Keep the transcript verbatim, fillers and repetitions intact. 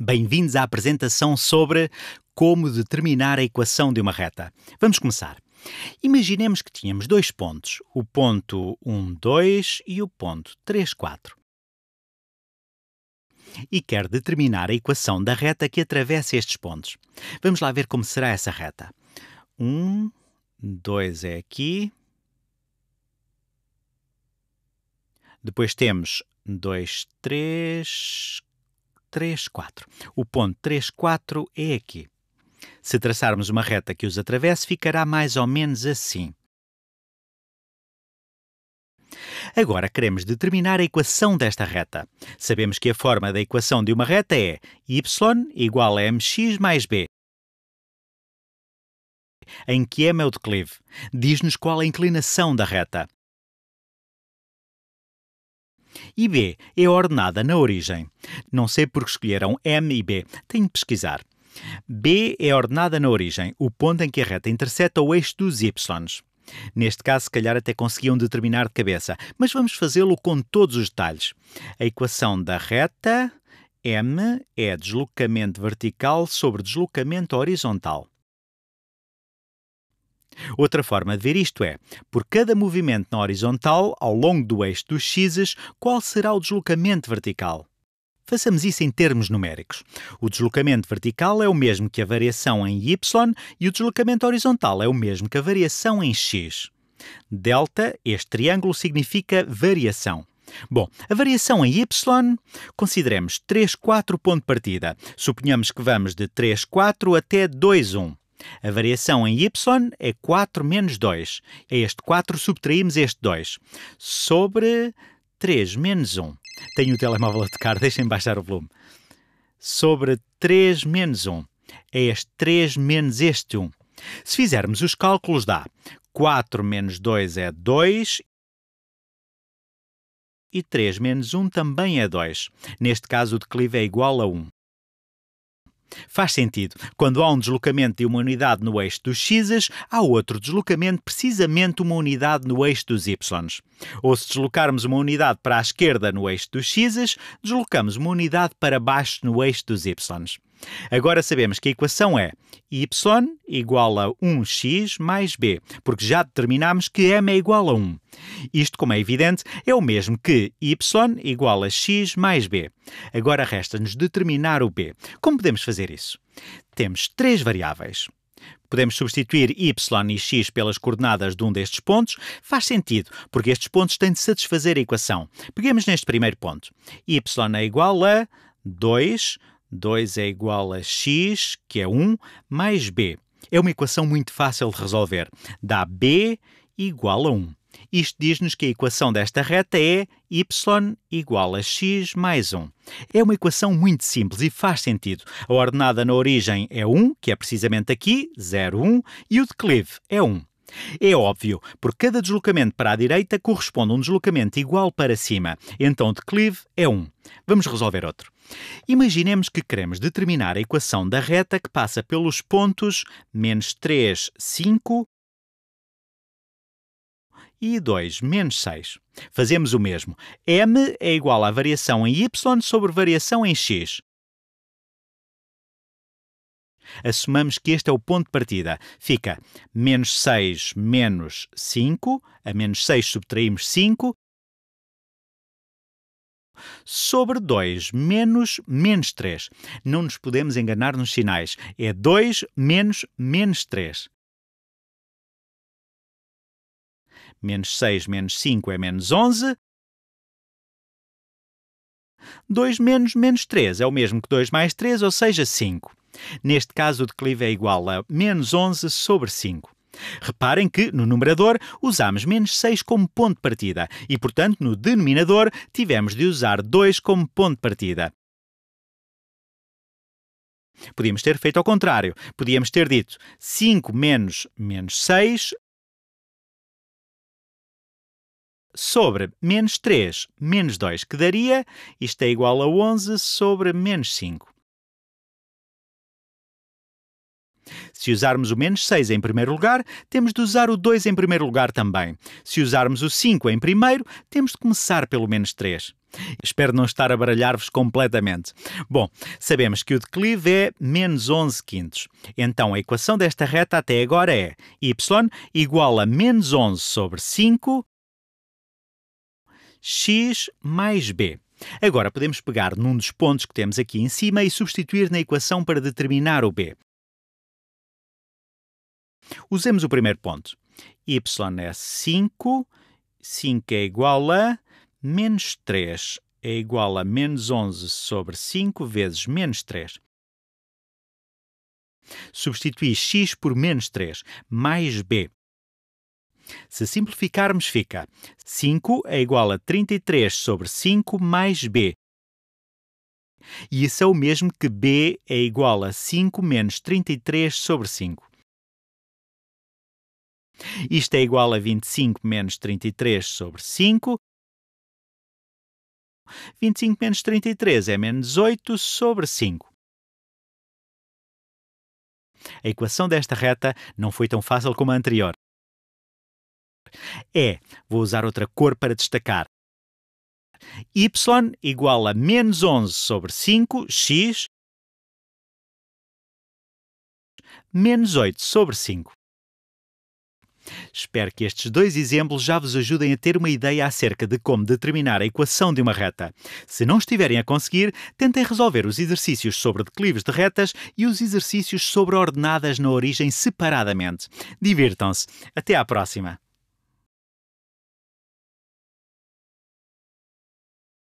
Bem-vindos à apresentação sobre como determinar a equação de uma reta. Vamos começar. Imaginemos que tínhamos dois pontos, o ponto um, dois e o ponto três, quatro. E quer determinar a equação da reta que atravessa estes pontos. Vamos lá ver como será essa reta. um, dois é aqui. Depois temos dois, três, três, quatro. O ponto três, quatro é aqui. Se traçarmos uma reta que os atravesse, ficará mais ou menos assim. Agora queremos determinar a equação desta reta. Sabemos que a forma da equação de uma reta é y igual a mx mais b, em que m é o declive. Diz-nos qual a inclinação da reta. E b é ordenada na origem. Não sei porque escolheram m e b. Tenho de pesquisar. B é ordenada na origem, o ponto em que a reta interseta o eixo dos y. Neste caso, se calhar até conseguiam determinar de cabeça, mas vamos fazê-lo com todos os detalhes. A equação da reta m é deslocamento vertical sobre deslocamento horizontal. Outra forma de ver isto é, por cada movimento na horizontal, ao longo do eixo dos x's, qual será o deslocamento vertical? Façamos isso em termos numéricos. O deslocamento vertical é o mesmo que a variação em y e o deslocamento horizontal é o mesmo que a variação em x. Delta, este triângulo, significa variação. Bom, a variação em y, consideremos três, quatro ponto de partida. Suponhamos que vamos de três, quatro até dois, um. A variação em y é quatro menos dois. A este quatro subtraímos este dois. Sobre três menos um. Tenho o telemóvel a tocar, deixem baixar o volume. Sobre três menos um. É este três menos este um. Se fizermos os cálculos dá quatro menos dois é dois e três menos um também é dois. Neste caso o declive é igual a um. Faz sentido. Quando há um deslocamento de uma unidade no eixo dos x's, há outro deslocamento precisamente uma unidade no eixo dos y's. Ou se deslocarmos uma unidade para a esquerda no eixo dos x's, deslocamos uma unidade para baixo no eixo dos y's. Agora sabemos que a equação é y igual a um x mais b, porque já determinámos que m é igual a um. Isto, como é evidente, é o mesmo que y igual a x mais b. Agora resta-nos determinar o b. Como podemos fazer isso? Temos três variáveis. Podemos substituir y e x pelas coordenadas de um destes pontos. Faz sentido, porque estes pontos têm de satisfazer a equação. Peguemos neste primeiro ponto. Y é igual a dois... dois é igual a x, que é um, mais b. É uma equação muito fácil de resolver. Dá b igual a um. Isto diz-nos que a equação desta reta é y igual a x mais um. É uma equação muito simples e faz sentido. A ordenada na origem é um, que é precisamente aqui, zero, um, e o declive é um. É óbvio, por cada deslocamento para a direita corresponde um deslocamento igual para cima, então o declive é um. Vamos resolver outro. Imaginemos que queremos determinar a equação da reta que passa pelos pontos menos três, cinco e dois, menos seis. Fazemos o mesmo. M é igual à variação em y sobre variação em x. Assumamos que este é o ponto de partida. Fica menos seis menos cinco, a menos seis subtraímos cinco, sobre dois menos menos três. Não nos podemos enganar nos sinais. É dois menos menos três. Menos seis menos cinco é menos onze. dois menos menos três é o mesmo que dois mais três, ou seja, cinco. Neste caso, o declive é igual a menos onze sobre cinco. Reparem que, no numerador, usamos menos seis como ponto de partida e, portanto, no denominador, tivemos de usar dois como ponto de partida. Podíamos ter feito ao contrário. Podíamos ter dito cinco menos menos seis sobre menos três menos dois, que daria, isto é igual a onze sobre menos cinco. Se usarmos o menos seis em primeiro lugar, temos de usar o dois em primeiro lugar também. Se usarmos o cinco em primeiro, temos de começar pelo menos três. Espero não estar a baralhar-vos completamente. Bom, sabemos que o declive é menos onze quintos. Então, a equação desta reta até agora é y igual a menos onze sobre cinco, x mais b. Agora, podemos pegar num dos pontos que temos aqui em cima e substituir na equação para determinar o b. Usemos o primeiro ponto. Y é cinco, cinco é igual a... menos três é igual a menos onze sobre cinco vezes menos três. Substitui x por menos três, mais b. Se simplificarmos, fica cinco é igual a trinta e três sobre cinco mais b. E isso é o mesmo que b é igual a cinco menos trinta e três sobre cinco. Isto é igual a vinte e cinco menos trinta e três sobre cinco. vinte e cinco menos trinta e três é menos oito sobre cinco. A equação desta reta não foi tão fácil como a anterior. É, vou usar outra cor para destacar. Y igual a menos onze sobre cinco, x, menos oito sobre cinco. Espero que estes dois exemplos já vos ajudem a ter uma ideia acerca de como determinar a equação de uma reta. Se não estiverem a conseguir, tentem resolver os exercícios sobre declives de retas e os exercícios sobre ordenadas na origem separadamente. Divirtam-se! Até à próxima!